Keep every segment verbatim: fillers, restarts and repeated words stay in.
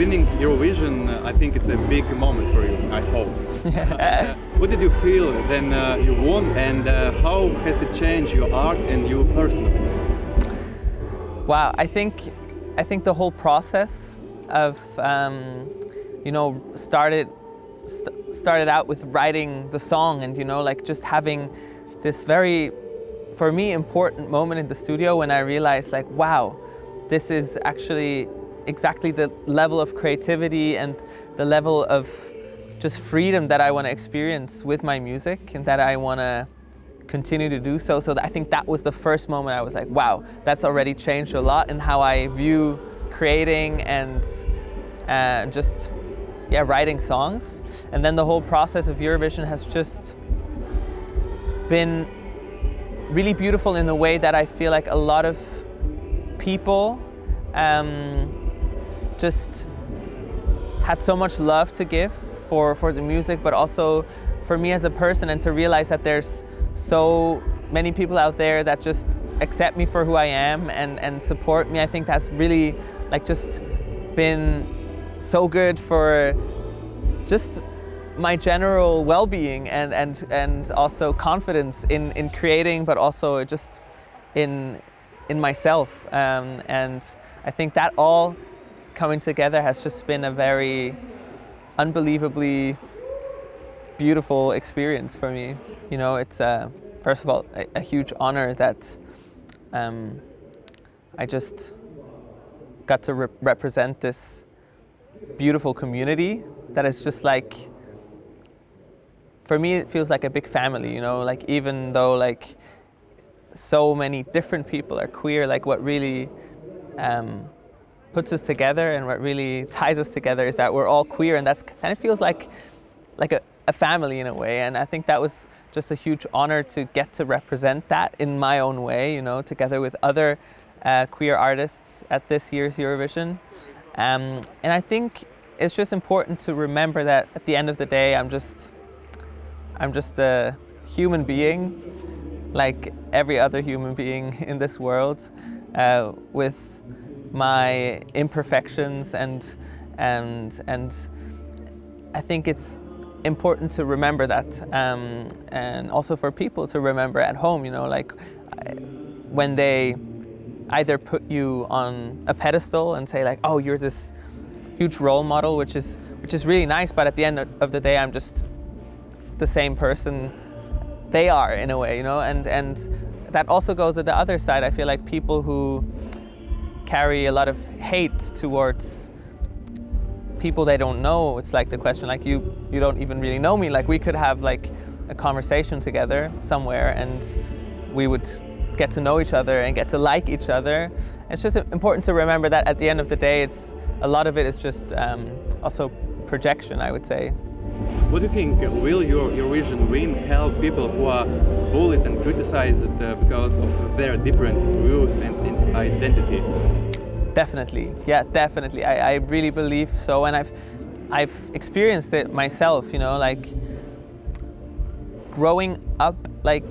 Winning Eurovision, I think it's a big moment for you, I hope. What did you feel when uh, you won, and uh, how has it changed your art and you personally? Wow, I think, I think the whole process of, um, you know, started, st started out with writing the song and, you know, like just having this very, for me, important moment in the studio when I realized like, wow, this is actually exactly the level of creativity and the level of just freedom that I want to experience with my music and that I want to continue to do so. So I think that was the first moment I was like, wow, that's already changed a lot in how I view creating and uh, just yeah, writing songs. And then the whole process of Eurovision has just been really beautiful in the way that I feel like a lot of people um, just had so much love to give for, for the music, but also for me as a person, and to realize that there's so many people out there that just accept me for who I am and, and support me. I think that's really like just been so good for just my general well-being and, and, and also confidence in, in creating, but also just in, in myself. Um, and I think that all coming together has just been a very unbelievably beautiful experience for me. You know, it's uh, first of all a, a huge honor that um, I just got to re represent this beautiful community that is just like, for me it feels like a big family, you know, like even though like so many different people are queer, like what really um, puts us together and what really ties us together is that we're all queer, and that's kind of feels like like a, a family in a way. And I think that was just a huge honor to get to represent that in my own way, you know, together with other uh, queer artists at this year's Eurovision. Um, and I think it's just important to remember that at the end of the day, I'm just I'm just a human being, like every other human being in this world, uh, with my imperfections, and and and I think it's important to remember that, um, and also for people to remember at home, you know, like when they either put you on a pedestal and say like, oh, you're this huge role model, which is which is really nice, but at the end of the day, I'm just the same person they are in a way, you know, and and that also goes at the other side. I feel like people who carry a lot of hate towards people they don't know. It's like the question, like you, you don't even really know me. Like we could have like a conversation together somewhere, and we would get to know each other and get to like each other. It's just important to remember that at the end of the day, it's a lot of it is just um, also projection, I would say. What do you think? Will your Eurovision win help people who are bullied and criticized uh, because of their different views and, and identity? Definitely, yeah, definitely. I, I really believe so, and I've I've experienced it myself. You know, like growing up, like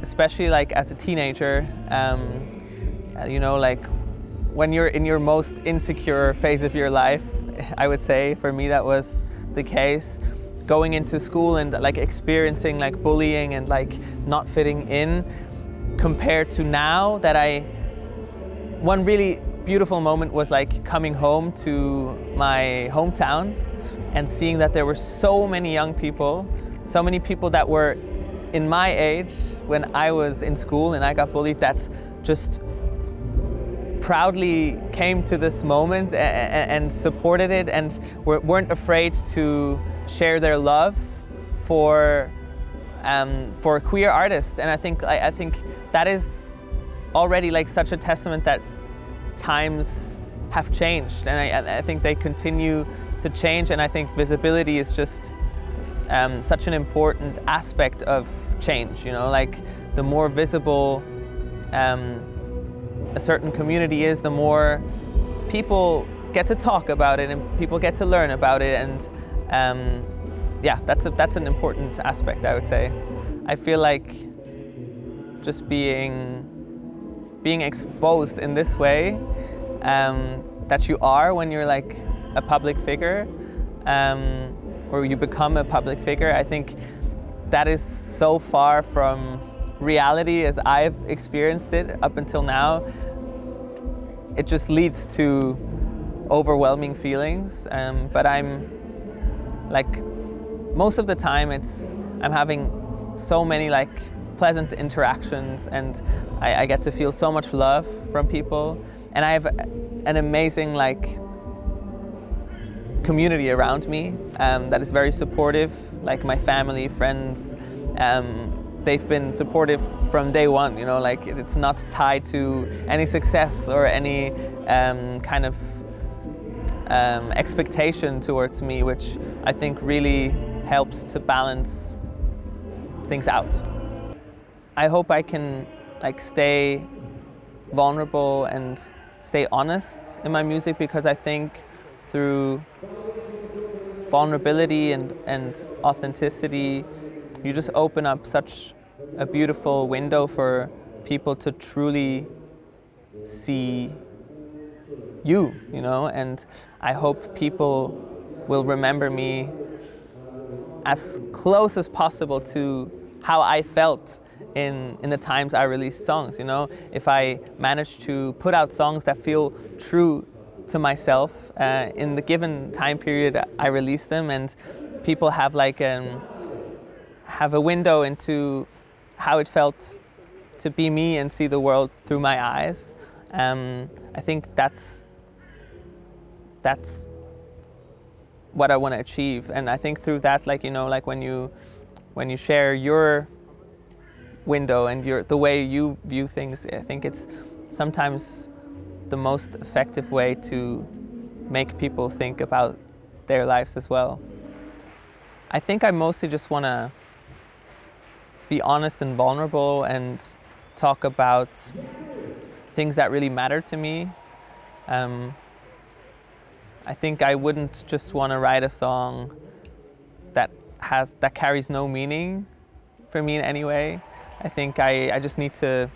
especially like as a teenager, um, you know, like when you're in your most insecure phase of your life, I would say for me that was the case. Going into school and like experiencing like bullying and like not fitting in, compared to now that I, one really beautiful moment was like coming home to my hometown and seeing that there were so many young people, so many people that were in my age when I was in school and I got bullied, that just proudly came to this moment and, and supported it and weren't afraid to share their love for um, for queer artists. And I think I, I think that is already like such a testament that times have changed, and I, I think they continue to change. And I think visibility is just um, such an important aspect of change. You know, like the more visible um, a certain community is, the more people get to talk about it and people get to learn about it. And Um, yeah, that's, a, that's an important aspect, I would say. I feel like just being, being exposed in this way, um, that you are when you're like a public figure, um, or you become a public figure. I think that is so far from reality as I've experienced it up until now. It just leads to overwhelming feelings, um, but I'm like, most of the time it's, I'm having so many like pleasant interactions, and I, I get to feel so much love from people, and I have an amazing like community around me um, that is very supportive, like my family, friends. Um, they've been supportive from day one, you know, like it's not tied to any success or any um, kind of um, expectation towards me, which I think really helps to balance things out. I hope I can like stay vulnerable and stay honest in my music, because I think through vulnerability and, and authenticity, you just open up such a beautiful window for people to truly see you, you know, and I hope people will remember me as close as possible to how I felt in, in the times I released songs, you know. If I manage to put out songs that feel true to myself uh, in the given time period I released them, and people have like an, have a window into how it felt to be me and see the world through my eyes, um, I think that's, that's what I want to achieve. And I think through that, like, you know, like when you when you share your window and your the way you view things, I think it's sometimes the most effective way to make people think about their lives as well. I think I mostly just want to be honest and vulnerable and talk about things that really matter to me. Um, I think I wouldn't just want to write a song that has that carries no meaning for me in any way. I think I, I just need to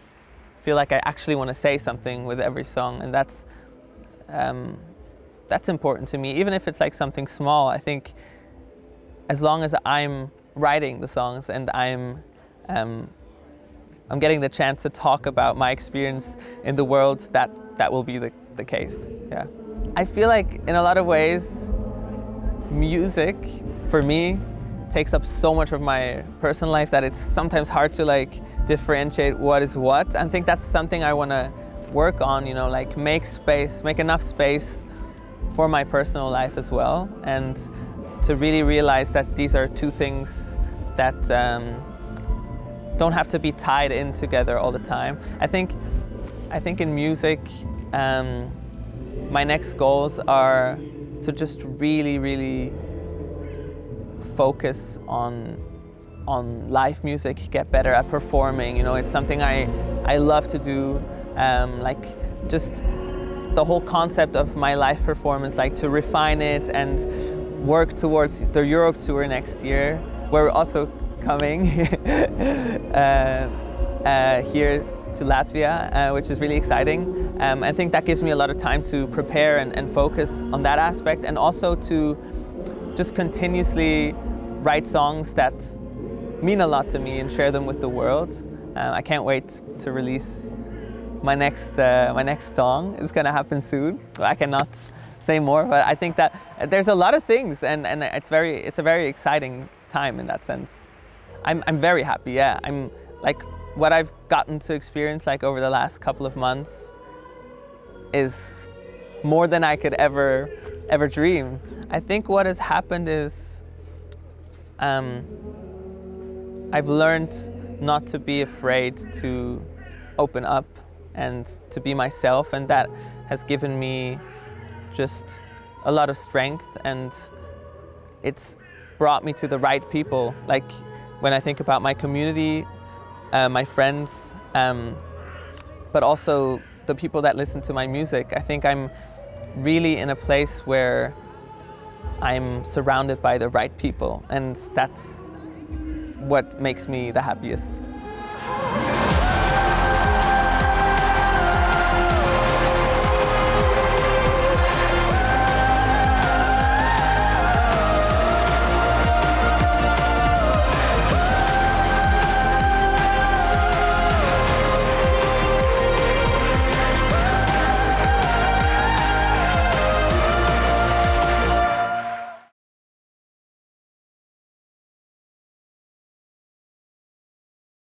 feel like I actually want to say something with every song, and that's um, that's important to me. Even if it's like something small, I think as long as I'm writing the songs and I'm um, I'm getting the chance to talk about my experience in the world, that that will be the the case. Yeah. I feel like in a lot of ways, music for me takes up so much of my personal life that it's sometimes hard to like differentiate what is what. I think that's something I want to work on, you know, like make space, make enough space for my personal life as well, and to really realize that these are two things that um, don't have to be tied in together all the time. I think, I think in music, um, my next goals are to just really, really focus on, on live music, get better at performing. You know, it's something I, I love to do. Um, like just the whole concept of my live performance, like to refine it and work towards the Europe tour next year, where we're also coming uh, uh, here to Latvia, uh, which is really exciting. Um, I think that gives me a lot of time to prepare and, and focus on that aspect, and also to just continuously write songs that mean a lot to me and share them with the world. Uh, I can't wait to release my next, uh, my next song. It's gonna happen soon. I cannot say more, but I think that there's a lot of things, and, and it's, very, it's a very exciting time in that sense. I'm, I'm very happy, yeah. I'm like, what I've gotten to experience like over the last couple of months is more than I could ever, ever dream. I think what has happened is um, I've learned not to be afraid to open up and to be myself, and that has given me just a lot of strength, and it's brought me to the right people. Like when I think about my community, Uh, my friends, um, but also the people that listen to my music. I think I'm really in a place where I'm surrounded by the right people, and that's what makes me the happiest.